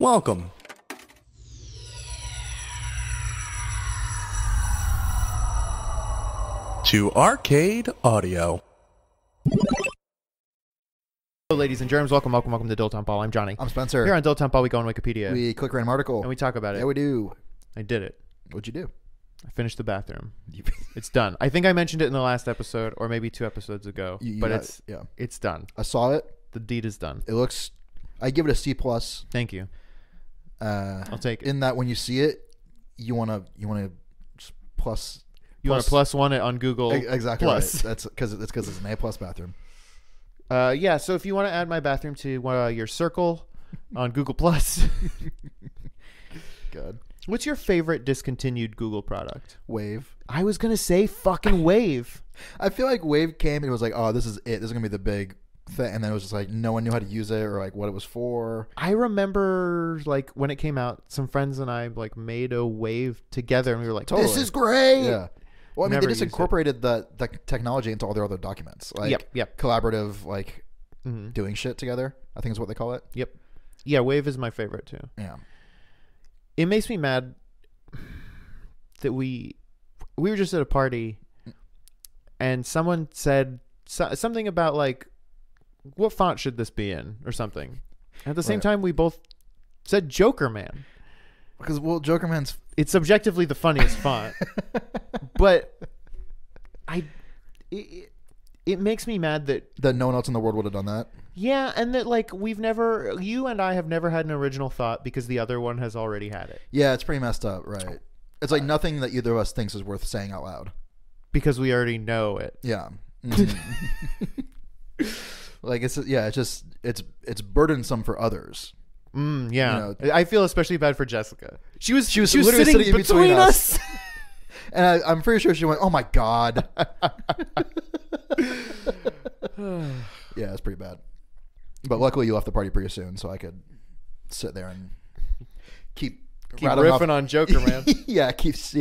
Welcome. To Arcade Audio. Hello, ladies and germs. Welcome to Dilettante Ball. I'm Johnny. I'm Spencer. Here on Dilettante Ball, we go on Wikipedia. We click random article. And we talk about it. Yeah, we do. I did it. What'd you do? I finished the bathroom. It's done. I think I mentioned it in the last episode or maybe 2 episodes ago, it's done. I saw it. The deed is done. It looks... I give it a C+. Thank you. I'll take it. In that when you see it, you want to... You want to +1 it on Google. Exactly. Plus. Right. That's because it's an A+ bathroom. Yeah. So if you want to add my bathroom to your circle on Google Plus. Good. What's your favorite discontinued Google product? Wave. I was gonna say fucking Wave. I feel like Wave came and it was like, oh, this is it. This is gonna be the big thing, and then it was just like no one knew how to use it or like what it was for. I remember like when it came out, some friends and I like made a Wave together, and we were like, totally. This is great. Yeah. Well, I mean, they just incorporated the technology into all their other documents. Like, yep. Collaborative, like, doing shit together, I think is what they call it. Yep. Yeah, Wave is my favorite, too. Yeah. It makes me mad that we were just at a party, and someone said something about, like, what font should this be in, or something. And at the same time, we both said Joker Man. Because, well, Joker Man's... It's objectively the funniest font. But it makes me mad that no one else in the world would have done that. Yeah, and that like you and I have never had an original thought because the other one has already had it. Yeah, it's pretty messed up, right? It's like nothing that either of us thinks is worth saying out loud because we already know it. Yeah. Like it's burdensome for others. Yeah, you know, I feel especially bad for Jessica. She was literally sitting between us. And I'm pretty sure she went, oh, my God. Yeah, it's pretty bad. But luckily, you left the party pretty soon, so I could sit there and keep riffing on Joker, man. Yeah,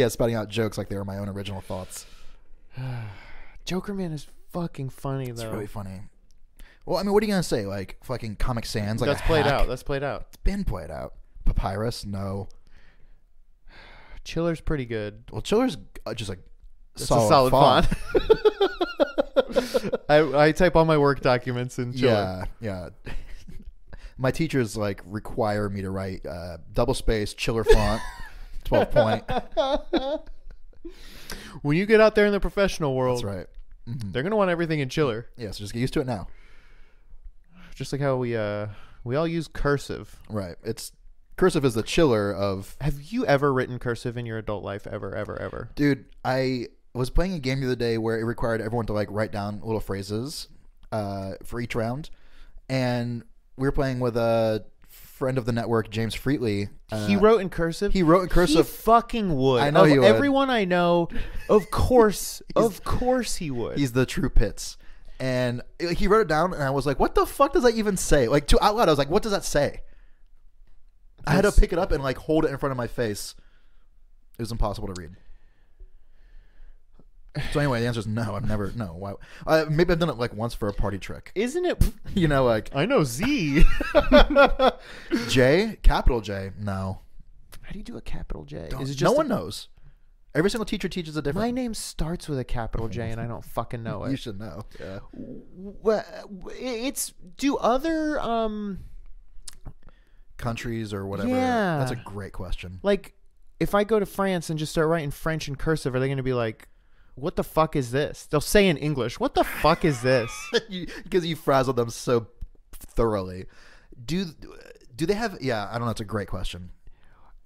spouting out jokes like they were my own original thoughts. Joker Man is fucking funny, though. It's really funny. Well, I mean, what are you going to say? Like, fucking Comic Sans? Like That's played out. It's been played out. Papyrus? No. Chiller's pretty good. Well, Chiller's just like solid font. I type all my work documents in Chiller. Yeah. My teachers like require me to write double space Chiller font, 12-point. When you get out there in the professional world, that's right. They're gonna want everything in Chiller. Yeah, so just get used to it now. Just like how we all use cursive. Right. Cursive is the Chiller of... Have you ever written cursive in your adult life? Ever? Dude, I was playing a game the other day where it required everyone to like write down little phrases for each round. And we were playing with a friend of the network, James Freely. He wrote in cursive? He wrote in cursive. He fucking would. I know he would. Everyone I know, of course, he would. He's the true Pitts. And he wrote it down and I was like, what the fuck does that even say? Like out loud, I was like, what does that say? I had to pick it up and like hold it in front of my face. It was impossible to read. So anyway, the answer is no. No. Why? Maybe I've done it like once for a party trick. Isn't it? You know, like I know Z. J, capital J. No. How do you do a capital J? Is it just no one knows. Every single teacher teaches a different... My name starts with a capital J and I don't fucking know it. You should know. Yeah. Well, do other... countries or whatever. Yeah. That's a great question. Like, if I go to France and just start writing French in cursive, are they going to be like, what the fuck is this? They'll say in English, what the fuck is this? Because you frazzled them so thoroughly. Do they have... Yeah, I don't know. It's a great question.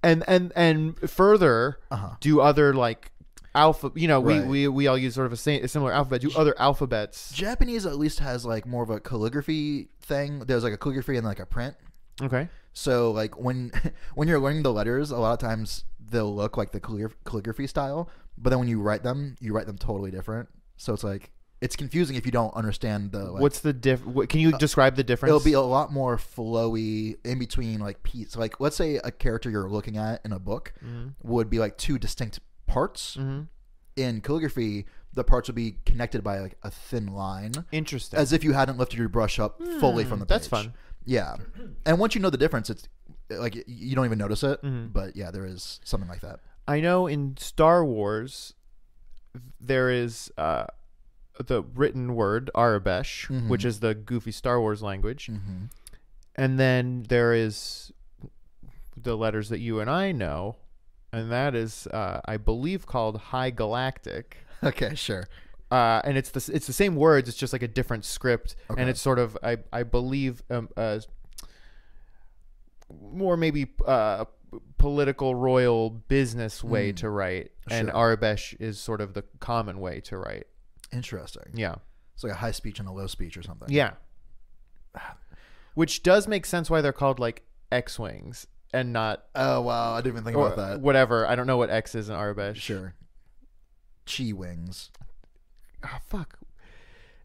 And further, do other, like, alpha... You know, we all use sort of a similar alphabet. Do other alphabets... Japanese at least has, like, more of a calligraphy thing. There's, like, a calligraphy and, like, a print. Okay. So, like, when you're learning the letters, a lot of times they'll look like the calligraphy style, but then when you write them totally different. So it's like, it's confusing if you don't understand the... Like, what's the difference? Can you describe the difference? It'll be a lot more flowy in between, like, pieces. Like, let's say a character you're looking at in a book would be, like, 2 distinct parts. In calligraphy, the parts would be connected by, like, a thin line. Interesting. As if you hadn't lifted your brush up fully from the page. That's fun. Yeah, and once you know the difference, it's like you don't even notice it. Mm-hmm. But yeah, there is something like that. I know in Star Wars, there is the written word Arabesh, mm-hmm. which is the goofy Star Wars language, mm-hmm. and then there is the letters that you and I know, and that is I believe called High Galactic. Okay, sure. And it's the same words. It's just like a different script, okay. and it's sort of I believe more maybe political royal business way to write, sure. and Arabesh is sort of the common way to write. Interesting. Yeah, it's like a high speech and a low speech or something. Yeah, which does make sense why they're called like X-wings and not. Oh wow, I didn't even think about that. Whatever, I don't know what X is in Arabesh. Sure, chi wings. Oh, fuck.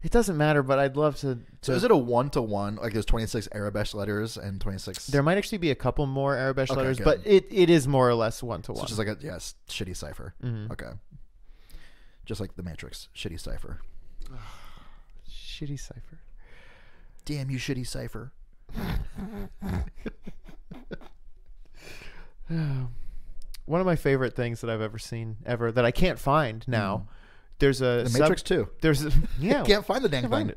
It doesn't matter, but I'd love to... So is it a 1-to-1? Like there's 26 Arabesh letters and 26... There might actually be a couple more Arabesh letters, good. But it is more or less 1-to-1. So it's just like a shitty cipher. Mm-hmm. Okay. Just like the Matrix. Shitty cipher. Shitty cipher. Damn you, shitty cipher. One of my favorite things that I've ever seen, ever, that I can't find now... There's a the Matrix too. There's a, yeah. Can't find the dang thing.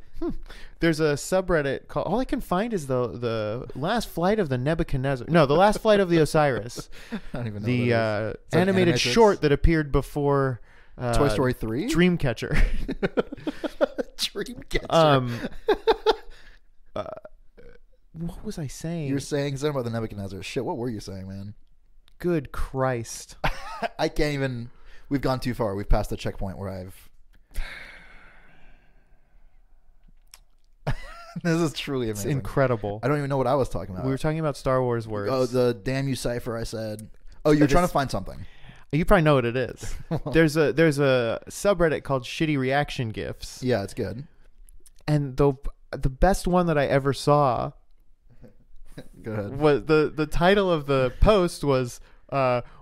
There's a subreddit called. All I can find is the last flight of the Nebuchadnezzar. No, the last flight of the Osiris. I don't even know the like animated short that appeared before Toy Story 3. Dreamcatcher. Dreamcatcher. What was I saying? You're saying something about the Nebuchadnezzar. Shit. What were you saying, man? Good Christ. I can't even. We've gone too far. We've passed the checkpoint where I've... This is truly amazing. It's incredible. I don't even know what I was talking about. We were talking about Star Wars words. Oh, the damn you cipher I said. Oh, you're trying to find something. You probably know what it is. There's a subreddit called Shitty Reaction GIFs. Yeah, it's good. And the best one that I ever saw... Go ahead. Was the title of the post was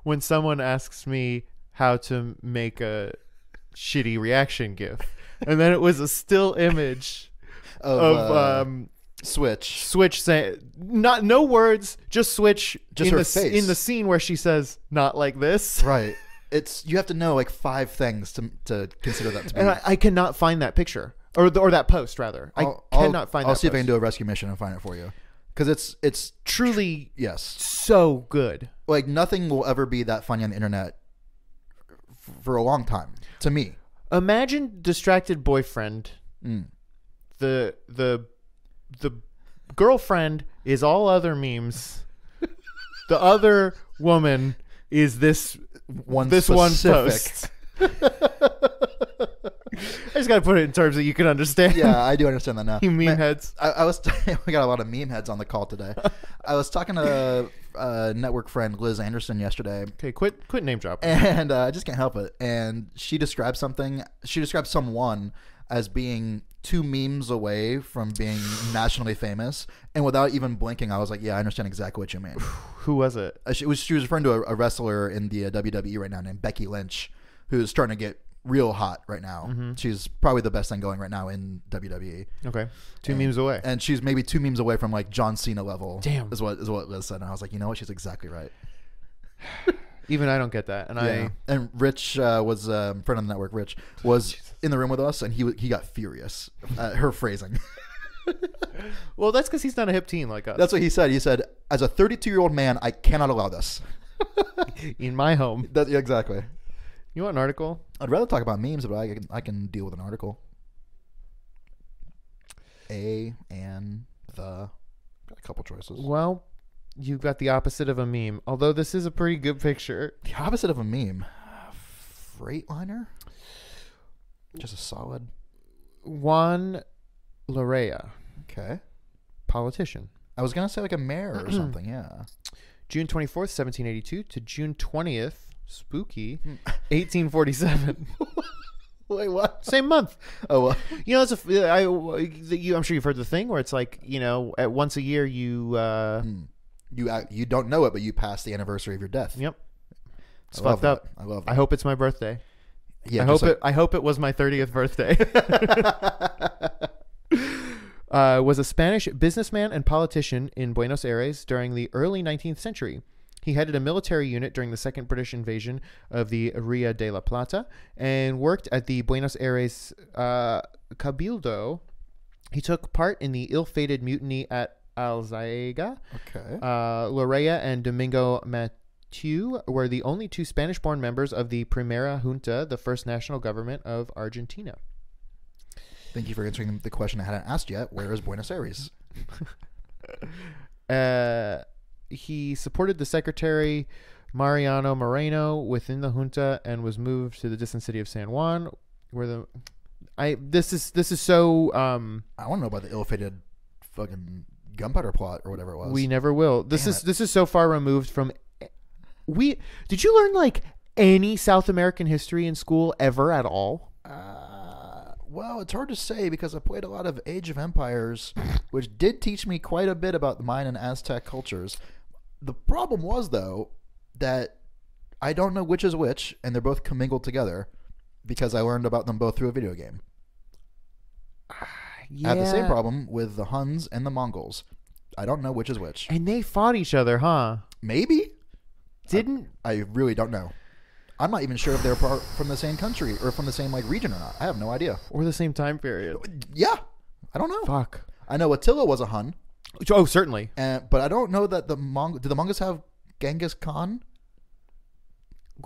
when someone asks me... how to make a shitty reaction GIF, and then it was a still image of Switch saying no words, just Switch, just her face in the scene where she says "not like this." Right. It's you have to know like 5 things to consider that to be. And I cannot find that picture or that post rather. I cannot find that. I'll see if I can do a rescue mission and find it for you. Because it's truly so good. Like nothing will ever be that funny on the internet. For a long time, to me. Imagine distracted boyfriend. The girlfriend is all other memes. The other woman is this one post. I just gotta put it in terms that you can understand. Yeah, I do understand that now. You meme heads. I was. We got a lot of meme heads on the call today. I was talking to a network friend, Liz Anderson, yesterday. Okay, quit name dropping. And I just can't help it. And she described something. She described someone as being 2 memes away from being nationally famous. And without even blinking, I was like, "Yeah, I understand exactly what you mean." Who was it? She was referring to a wrestler in the WWE right now named Becky Lynch, who's starting to get real hot right now. Mm-hmm. She's probably the best thing going right now in WWE. Okay, 2 memes away, and she's maybe 2 memes away from like John Cena level. Damn, is what Liz said. And I was like, you know what? She's exactly right. Even I don't get that. And Rich was a friend on the network. Rich was in the room with us, and he got furious at her phrasing. Well, that's because he's not a hip teen like us. That's what he said. He said, "As a 32-year-old man, I cannot allow this in my home." That, exactly. You want an article? I'd rather talk about memes, but I can deal with an article. Got a couple choices. Well, you've got the opposite of a meme, although this is a pretty good picture. The opposite of a meme? Freightliner? Just a solid. Juan Larrea. Okay. Politician. I was going to say like a mayor or something, yeah. June 24th, 1782 to June 20th. Spooky, 1847. Wait, what? Same month. Oh, well. You know, that's a. I'm sure you've heard the thing where it's like, you know, at once a year you. You don't know it, but you pass the anniversary of your death. Yep. It's fucked up. I love that. I hope it's my birthday. Yeah. I hope it was my 30th birthday. was a Spanish businessman and politician in Buenos Aires during the early 19th century. He headed a military unit during the second British invasion of the Rio de la Plata and worked at the Buenos Aires Cabildo. He took part in the ill-fated mutiny at Alzaega. Okay. Larrea and Domingo Mateu were the only two Spanish-born members of the Primera Junta, the first national government of Argentina. Thank you for answering the question I hadn't asked yet. Where is Buenos Aires? He supported the secretary Mariano Moreno within the junta and was moved to the distant city of San Juan, where the this is so I want to know about the ill-fated fucking gunpowder plot or whatever it was. We never will. This is so far removed from Did you learn like any South American history in school ever at all? Well, it's hard to say because I played a lot of Age of Empires, which did teach me quite a bit about the Mayan and Aztec cultures. The problem was, though, that I don't know which is which, and they're both commingled together because I learned about them both through a video game. Yeah. I had the same problem with the Huns and the Mongols. I don't know which is which. And they fought each other, huh? Maybe. I really don't know. I'm not even sure if they're from the same country or from the same like region or not. I have no idea. Or the same time period. Yeah. I don't know. Fuck. I know Attila was a Hun. Oh, certainly. But I don't know that the Mongols... Did the Mongols have Genghis Khan?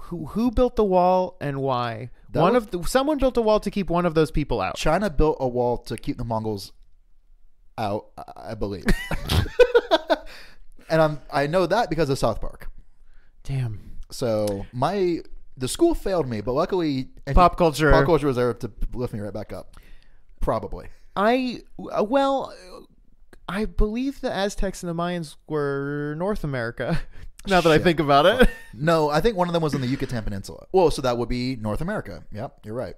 Who built the wall and why? Someone built a wall to keep one of those people out. China built a wall to keep the Mongols out, I believe. And I know that because of South Park. Damn. So the school failed me, but luckily... Pop culture was there to lift me right back up. Probably. Well, I believe the Aztecs and the Mayans were North America, now that I think about it. No, I think one of them was in the Yucatan Peninsula. Well, so that would be North America. Yep, you're right.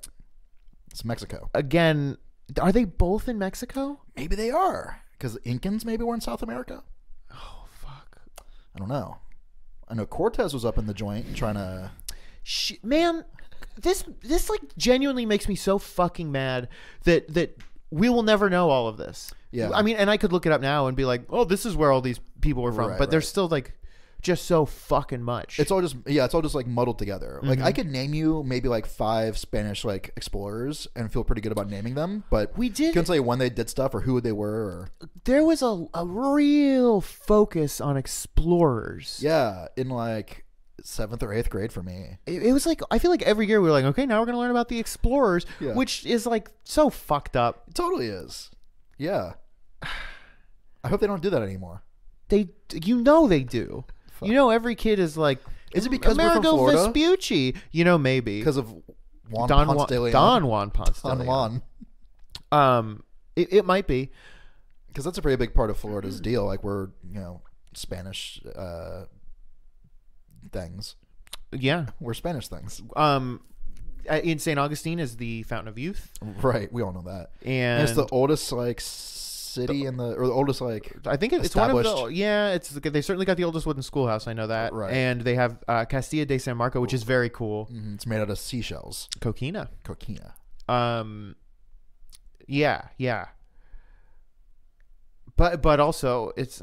It's Mexico. Again, are they both in Mexico? Maybe they are, because the Incans maybe were in South America. Oh, fuck. I don't know. I know Cortez was up in the joint trying to... Man, this like genuinely makes me so fucking mad that we will never know all of this. Yeah. I mean, and I could look it up now and be like, oh, this is where all these people were from. Right, but there's still like just so fucking much. It's all just like muddled together. Mm-hmm. Like I could name you maybe like 5 Spanish like explorers and feel pretty good about naming them. But couldn't tell you when they did stuff or who they were. Or... There was a real focus on explorers. Yeah. In like... 7th or 8th grade for me. It was like, I feel like every year we were like, okay, now we're going to learn about the explorers, which is like so fucked up. It totally is. Yeah. I hope they don't do that anymore. They do. Fuck. Every kid is like, is it because we're from Florida? Vespucci. Maybe. Because of Don Juan Ponce de Leon. It might be. Because that's a pretty big part of Florida's deal. Like we're, Spanish, things. Yeah. We're Spanish things. In St. Augustine is the Fountain of Youth. Right. We all know that. And it's the oldest like city or the oldest like I think it's one of the they certainly got the oldest wooden schoolhouse. I know that. Right. And they have Castilla de San Marco, which is very cool. It's made out of seashells. Coquina. Coquina. Yeah. Yeah. But also it's.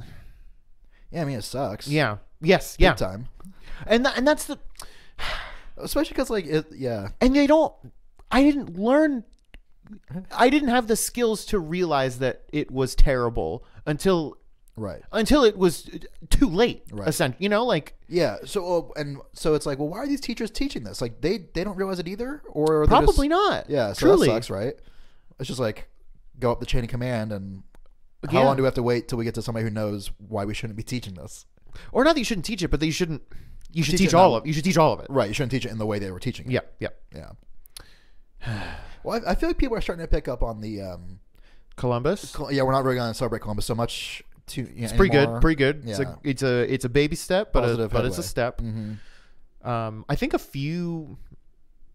Yeah. I mean, it sucks. Yeah. Yes. Yeah. Big time. And that's the... Especially because, like, yeah. And they don't... I didn't have the skills to realize that it was terrible until... Right. Until it was too late. Right. Essentially. Yeah. So, and so it's like, well, why are these teachers teaching this? Like, they don't realize it either? Or probably not. Yeah. So truly. That sucks, right? It's just like, go up the chain of command and how long do we have to wait till we get to somebody who knows why we shouldn't be teaching this? Or not that you shouldn't teach it, but that you shouldn't... You should teach all of it. You should teach all of it. Right. You shouldn't teach it in the way they were teaching it. Yeah. Yeah. Yeah. Well, I feel like people are starting to pick up on the Columbus. Yeah, we're not really going to celebrate Columbus so much. It's pretty good. Pretty good. Yeah. It's a baby step, but it's a step. Mm-hmm. I think a few,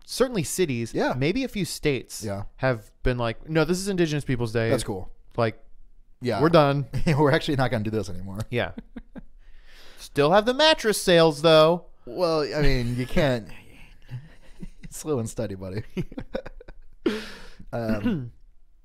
certainly cities. Yeah. Maybe a few states. Yeah. Have been like, no, this is Indigenous Peoples Day. That's cool. Like, yeah, we're done. We're actually not going to do this anymore. Yeah. Still have the mattress sales, though. Well, I mean, you can't. Slow and steady, buddy.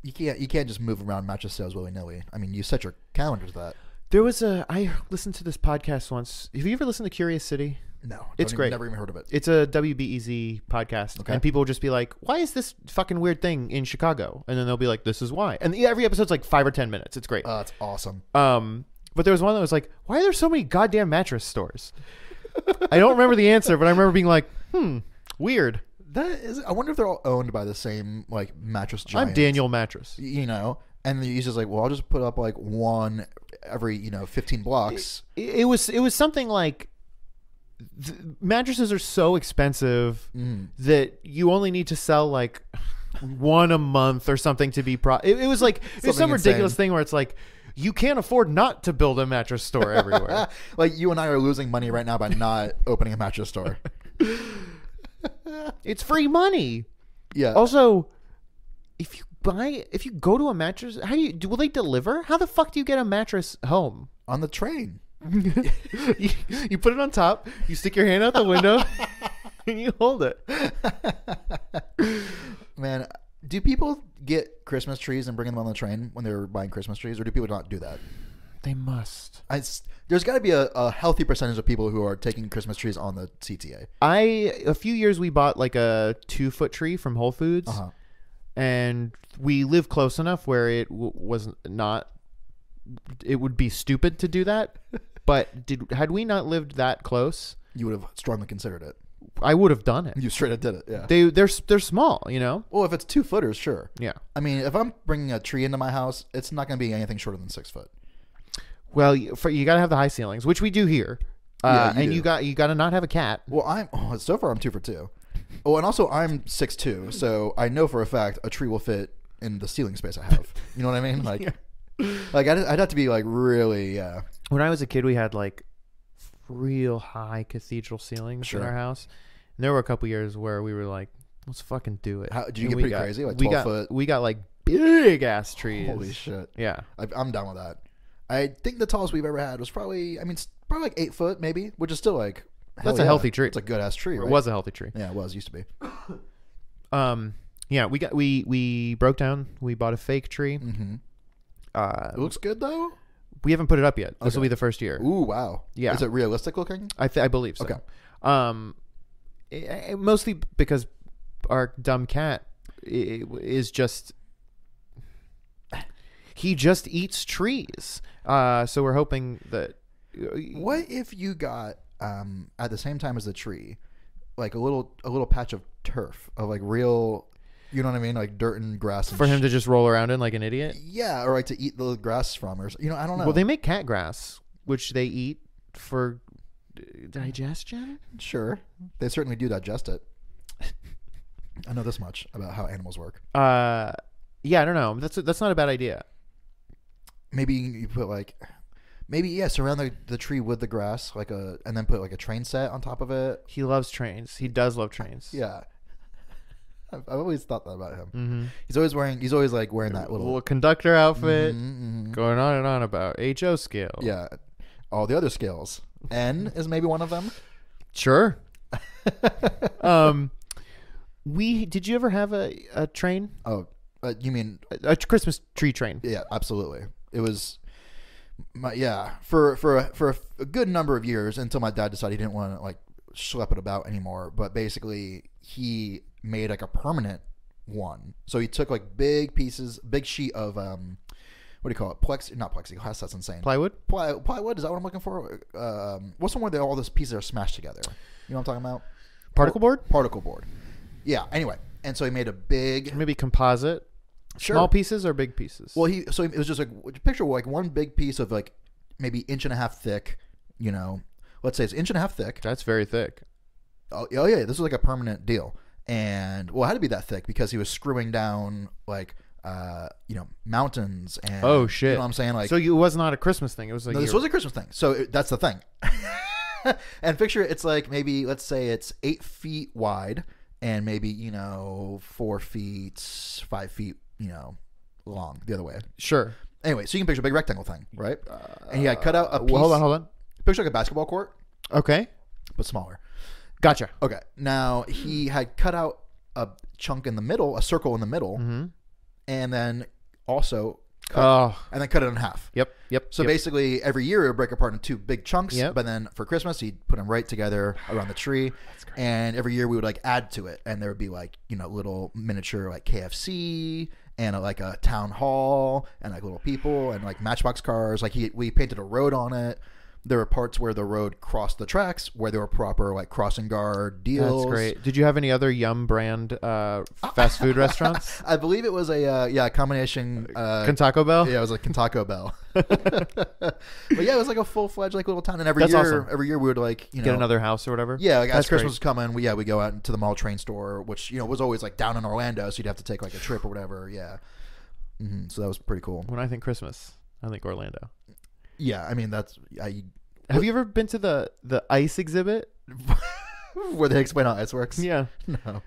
You can't just move around matches sales willy-nilly. I mean, you set your calendar to that. There was a... I listened to this podcast once. Have you ever listened to Curious City? No. It's great. Never even heard of it. It's a WBEZ podcast. Okay. And people will just be like, why is this fucking weird thing in Chicago? And then they'll be like, this is why. And every episode's like 5 or 10 minutes. It's great. That's awesome. But there was one that was like, why are there so many goddamn mattress stores? I don't remember the answer, but I remember being like, weird. That is, I wonder if they're all owned by the same like mattress giant. I'm Daniel Mattress. You know? And he's just like, well, I'll just put up like one every, 15 blocks. It was something like, mattresses are so expensive that you only need to sell like one a month or something to be it was like it's some insane. Ridiculous thing where it's like you can't afford not to build a mattress store everywhere. Like you and I are losing money right now by not opening a mattress store. It's free money. Yeah. Also, if you go to a mattress, how do you will they deliver? How the fuck do you get a mattress home? On the train. you put it on top, you stick your hand out the window, and you hold it. Man, do people get Christmas trees and bring them on the train when they're buying Christmas trees, or do people not do that? They must. There's got to be a healthy percentage of people who are taking Christmas trees on the CTA. A few years we bought like a 2-foot tree from Whole Foods, and we live close enough where it it would be stupid to do that. But had we not lived that close, you would have strongly considered it. I would have done it. You straight up did it. Yeah. They're small, you know. Well, if it's 2-footers, sure. Yeah. I mean, if I'm bringing a tree into my house, it's not going to be anything shorter than 6 foot. Well, you got to have the high ceilings, which we do here. Yeah, you do. You got to not have a cat. Well, so far I'm 2 for 2. Oh, and also I'm 6'2", so I know for a fact a tree will fit in the ceiling space I have. You know what I mean? Like, yeah. Like I'd have to be like really. When I was a kid, we had like real high cathedral ceilings in our house. And there were a couple years where we were like, let's fucking do it. Did you get pretty crazy? Like 12 foot? We got like big ass trees. Holy shit. Yeah. I'm down with that. I think the tallest we've ever had was probably like 8 foot maybe, which is still like. That's a healthy tree. It's a good ass tree, right? It was a healthy tree. Yeah, it was. Used to be. Yeah, we broke down. We bought a fake tree. It looks good though. We haven't put it up yet. This will be the first year. Ooh, wow. Yeah. Is it realistic looking? I believe so. Okay. Mostly because our dumb cat is just... He just eats trees. So we're hoping that... What if you got, at the same time as the tree, like a little patch of turf, of like real... You know what I mean? Like dirt and grass. And for him to just roll around in like an idiot? Yeah, or like to eat the grass from or I don't know. Well, they make cat grass, which they eat for digestion? Sure. They certainly do digest it. I know this much about how animals work. Yeah, I don't know. That's not a bad idea. Maybe you put like... Maybe, yeah, surround the tree with the grass, and then put like a train set on top of it. He loves trains. He does love trains. Yeah. I've always thought that about him. He's always like wearing that little conductor outfit, going on and on about HO scale. Yeah, all the other scales. N is maybe one of them. Sure. Did you ever have a train? Oh, you mean a Christmas tree train? Yeah, absolutely. It was. For a good number of years until my dad decided he didn't want to like schlep it about anymore. But basically, he made like a permanent one. So he took like big sheet of, what do you call it? Plexiglass, that's insane. Plywood? Plywood, is that what I'm looking for? What's the one where all those pieces are smashed together? You know what I'm talking about? Particle board? Particle board. Yeah, anyway. And so he made a big... Maybe composite? Sure. Small pieces or big pieces? Well, it was just like, picture like one big piece of like maybe 1.5 inches thick, Let's say it's 1.5 inches thick. That's very thick. Oh yeah, this was like a permanent deal. And well, it had to be that thick because he was screwing down like mountains and oh shit, you know what I'm saying? Like, so it was not a Christmas thing. It was like this was a Christmas thing. So that's the thing. And picture it's like maybe let's say it's 8 feet wide and maybe 5 feet long the other way. Sure. Anyway, so you can picture a big rectangle thing, right? And yeah, cut out a piece. Well, hold on. Picture like a basketball court. Okay, but smaller. Gotcha. Okay. Now, he had cut out a chunk in the middle, a circle in the middle, and then also cut, and then cut it in half. Yep. So basically every year it would break apart in two big chunks, but then for Christmas he'd put them right together around the tree. And every year we would like add to it, and there would be like, you know, little miniature like KFC and like a town hall and like little people and like matchbox cars. Like we painted a road on it. There were parts where the road crossed the tracks, where there were proper like crossing guard deals. That's great. Did you have any other Yum brand fast food restaurants? I believe it was a combination. Kentucky Bell. Yeah, it was like Kentucky Bell. But yeah, it was like a full fledged like little town. And every year we would like get another house or whatever. Yeah, like as Christmas was coming, we go out to the mall train store, which was always like down in Orlando, so you'd have to take like a trip or whatever. Yeah. So that was pretty cool. When I think Christmas, I think Orlando. Yeah, I mean Have you ever been to the ice exhibit where they explain how ice works? Yeah, no,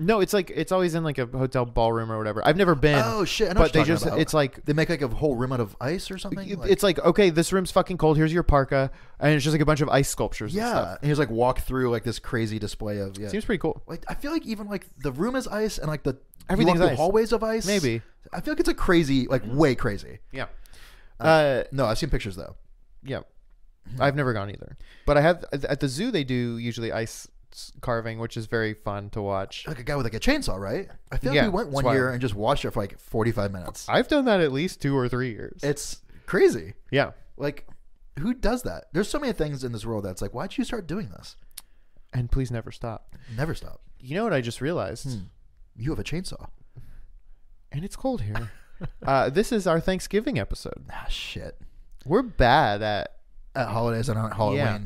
no. It's like it's always in like a hotel ballroom or whatever. I've never been. Oh shit! I know it's like they make like a whole room out of ice or something. It's like, okay, this room's fucking cold. Here's your parka, and it's just like a bunch of ice sculptures. Yeah, and stuff. And he's like walk through like this crazy display of. Yeah, seems pretty cool. Like I feel like even like the room is ice and like everything's ice. Hallways of ice. Maybe I feel like it's a crazy, like way crazy. Yeah. No, I've seen pictures though. Yeah, I've never gone either. But I have at the zoo. They do usually ice carving, which is very fun to watch. Like a guy with like a chainsaw, right? I feel like we went one year and just watched it for like 45 minutes. I've done that at least 2 or 3 years. It's crazy. Yeah, like who does that? There's so many things in this world that's like, why'd you start doing this? And please never stop. Never stop. You know what I just realized? You have a chainsaw, and it's cold here. This is our Thanksgiving episode. Ah, shit. We're bad at holidays and on Halloween. Yeah.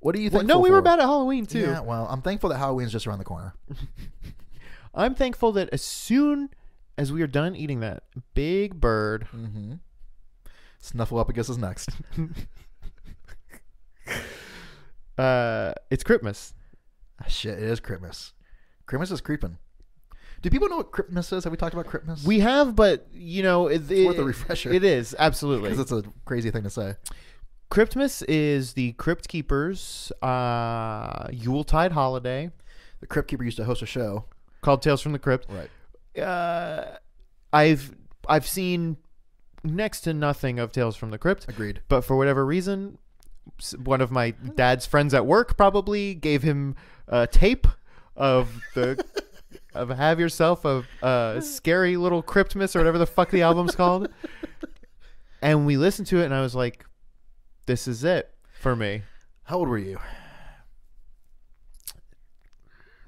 What do you think? Well, no, we were bad at Halloween too. Yeah, well, I'm thankful that Halloween's just around the corner. I'm thankful that as soon as we are done eating that big bird, Snuffleupagus is next. It's Cryptmas. Ah, shit, it is Cryptmas. Cryptmas is creeping. Do people know what Cryptmas is? Have we talked about Cryptmas? We have, but, it's worth a refresher. It is, absolutely. Because it's a crazy thing to say. Cryptmas is the Crypt Keeper's Yuletide holiday. The Crypt Keeper used to host a show called Tales from the Crypt. Right. I've seen next to nothing of Tales from the Crypt. Agreed. But for whatever reason, one of my dad's friends at work probably gave him a tape of the... of Have Yourself a Scary Little Cryptmas or whatever the fuck the album's called. And we listened to it, and I was like, this is it for me. How old were you?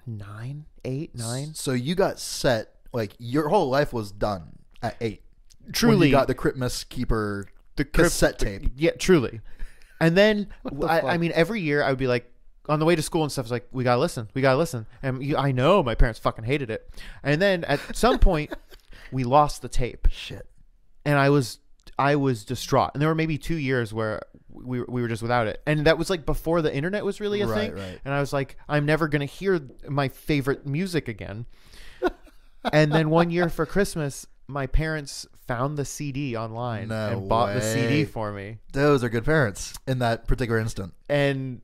9, 8, 9. So you got set, like your whole life was done at 8. Truly. When you got the Cryptmas Keeper cassette tape. Yeah, truly. And then, I mean, every year I would be like, on the way to school and stuff, it's like, we gotta listen. We gotta listen. And I know my parents fucking hated it. And then at some point, we lost the tape. Shit. And I was distraught. And there were maybe 2 years where we were just without it. And that was like before the internet was really a thing. Right. And I was like, I'm never gonna hear my favorite music again. And then one year for Christmas, my parents found the CD online and bought the CD for me. Those are good parents in that particular instant. And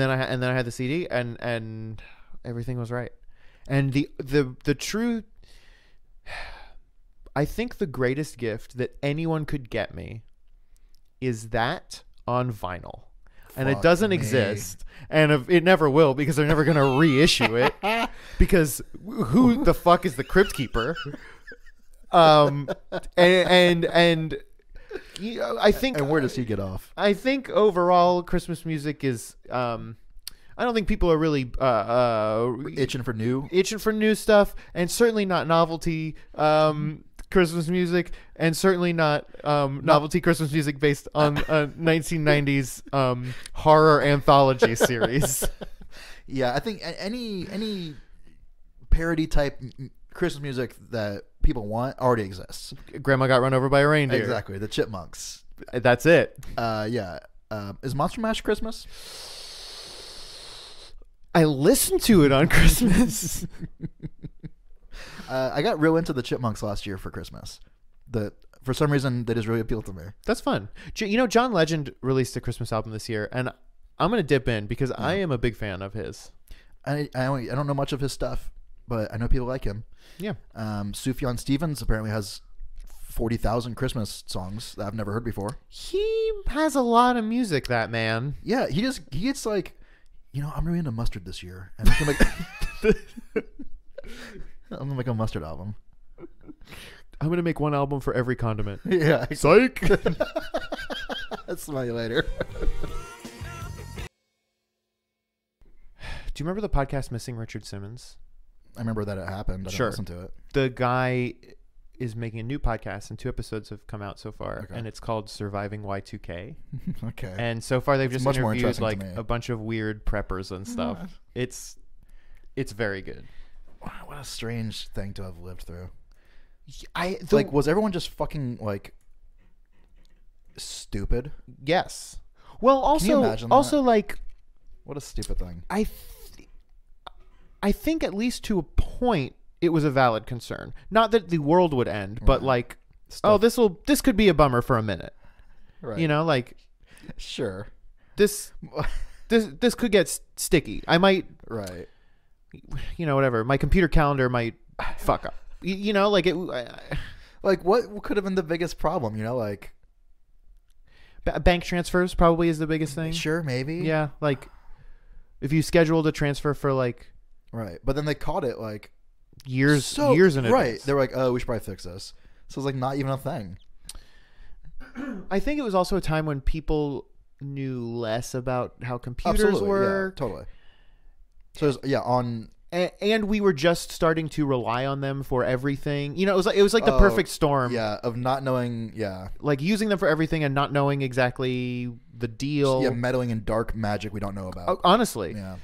then I had the CD, and everything was right. And the true, I think the greatest gift that anyone could get me is that on vinyl. And it doesn't exist, and it never will, because they're never going to reissue it, because who the fuck is the Crypt Keeper? I think, and where does he get off? I think overall Christmas music is I don't think people are really itching for new stuff, and certainly not novelty Christmas music, and certainly not novelty Christmas music based on a 1990s horror anthology series. Yeah, I think any parody type Christmas music that people want already exists. Grandma Got Run Over by a Reindeer. Exactly. The Chipmunks. That's it. Yeah. Is Monster Mash Christmas? I listened to it on Christmas. I got real into the Chipmunks last year for Christmas. For some reason, they just really appealed to me. That's fun. John Legend released a Christmas album this year, and I'm going to dip in because I am a big fan of his. I don't know much of his stuff. but I know people like him. Yeah. Sufjan Stevens apparently has 40,000 Christmas songs that I've never heard before. He has a lot of music, that man. Yeah, he gets like, you know, I'm really into mustard this year, and I'm gonna make, I'm gonna make a mustard album. I'm gonna make one album for every condiment. Yeah. Psych. I'll smell you later. Do you remember the podcast Missing Richard Simmons? I remember that it happened. I sure. Didn't listen to it. The guy is making a new podcast, and 2 episodes have come out so far, okay. And it's called Surviving Y2K. Okay. And so far they've just interviewed like a bunch of weird preppers and stuff. Yeah. It's very good. Wow, what a strange thing to have lived through. Like, was everyone just fucking like stupid? Yes. Well, also like, what a stupid thing. I think at least to a point it was a valid concern. Not that the world would end, but right. Like, stuff. Oh, this could be a bummer for a minute. Right. You know, like, sure. This could get sticky. I might, right. You know, whatever. My computer calendar might fuck up. You know, like it. Like, what could have been the biggest problem? You know, like, bank transfers probably is the biggest thing. Sure, maybe. Yeah, like, if you scheduled a transfer for like. Right, but then they caught it like years in advance. Right, they're like, oh, we should probably fix this. So it's like not even a thing. I think it was also a time when people knew less about how computers Absolutely, were. Yeah, totally. So it was, yeah, and we were just starting to rely on them for everything. You know, it was like the perfect storm. Yeah, of not knowing. Yeah, like using them for everything and not knowing exactly the deal. Just, yeah, meddling in dark magic we don't know about. Honestly, yeah.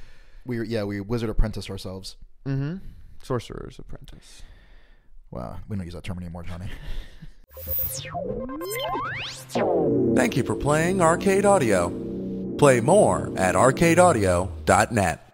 We wizard apprentice ourselves. Mm-hmm. Sorcerer's apprentice. Wow. We don't use that term anymore, Johnny. Thank you for playing Arcade Audio. Play more at arcadeaudio.net.